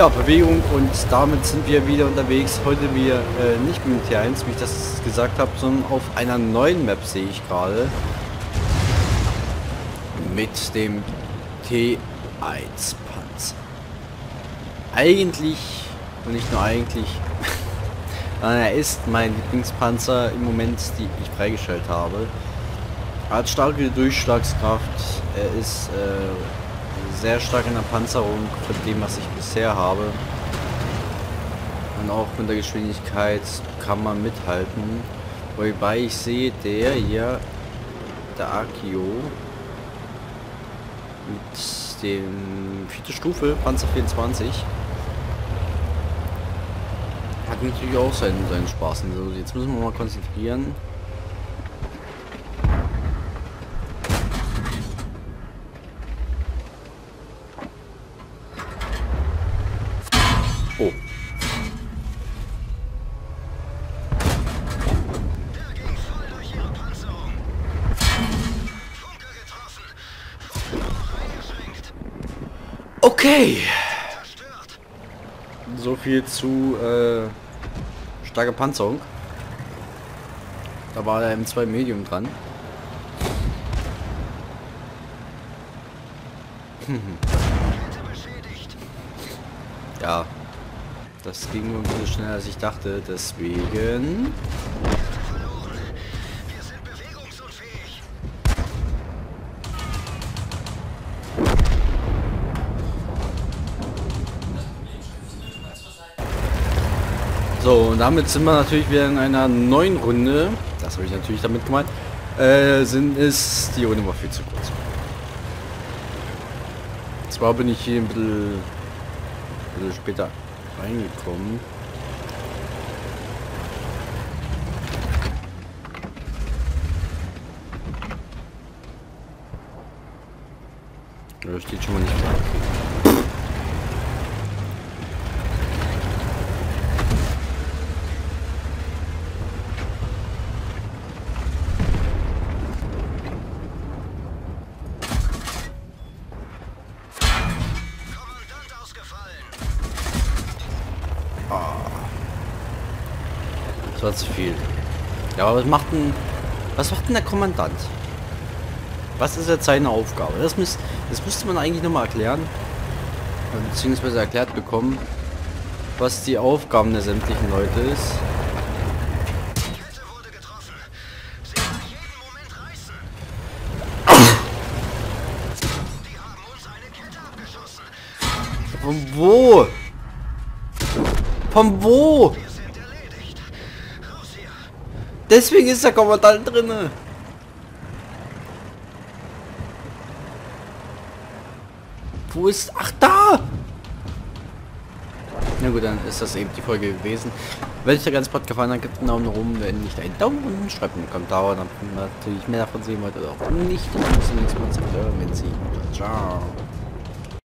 ja, Bewegung, und damit sind wir wieder unterwegs. Heute wir nicht mit dem T1, wie ich das gesagt habe, sondern auf einer neuen Map, sehe ich gerade. Mit dem T1-Panzer. Eigentlich, und nicht nur eigentlich, er ist mein Lieblingspanzer im Moment, die ich freigestellt habe. Er hat starke Durchschlagskraft, er ist sehr stark in der Panzerung von dem, was ich bisher habe. Und auch mit der Geschwindigkeit kann man mithalten. Wobei ich sehe, der hier, der Akio, mit dem 4. Stufe Panzer 24, hat natürlich auch seinen Spaß. Also jetzt müssen wir mal konzentrieren. Oh. Okay. So viel zu starke Panzerung. Da war der M2 Medium dran. Ja. Das ging nur ein bisschen schneller, als ich dachte, deswegen... Wir sind bewegungsunfähig. So, und damit sind wir natürlich wieder in einer neuen Runde. Das habe ich natürlich damit gemeint. Ist die Runde war viel zu kurz. Zwar bin ich hier ein bisschen später reingekommen. Da steht schon mal nicht klar. Das war zu viel. Ja, aber was macht denn der Kommandant? Was ist jetzt seine Aufgabe? Das müsste man eigentlich nochmal erklären. Beziehungsweise erklärt bekommen, was die Aufgaben der sämtlichen Leute ist. Die Kette wurde getroffen. Sie kann jeden Moment reißen. Die haben uns eine Kette abgeschossen. Von wo? Von wo? Deswegen ist der Kommandant drinne. Wo ist... Ach, da! Na gut, dann ist das eben die Folge gewesen. Wenn euch der ganze Podcast gefallen hat, gebt einen Daumen nach oben. Wenn nicht, einen Daumen unten, schreibt einen Kommentar, dann natürlich mehr davon sehen wollt oder auch nicht. Dann müssen wir uns mal zeigen. Ciao.